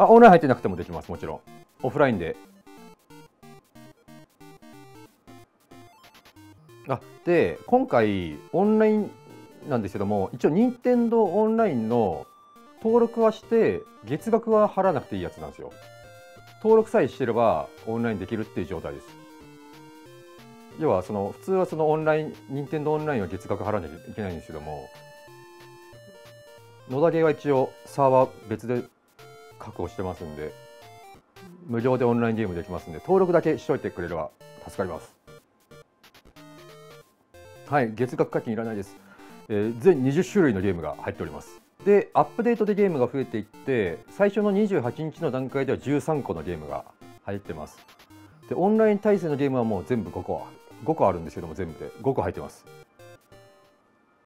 あ、オンライン入ってなくてもできます。もちろんオフラインで。あ、で今回オンラインなんですけども、一応任天堂オンラインの登録はして月額は払わなくていいやつなんですよ。登録さえしてればオンラインできるっていう状態です。要はその普通はそのオンライン、任天堂オンラインは月額払わなきゃいけないんですけども、野田ゲーは一応サーバー別で確保してますんで、無料でオンラインゲームできますんで、登録だけしといてくれれば助かります。はい、月額課金いらないです。全20種類のゲームが入っております。でアップデートでゲームが増えていって、最初の28日の段階では13個のゲームが入ってます。でオンライン対戦のゲームはもう全部5個あるんですけども、全部で5個入ってます。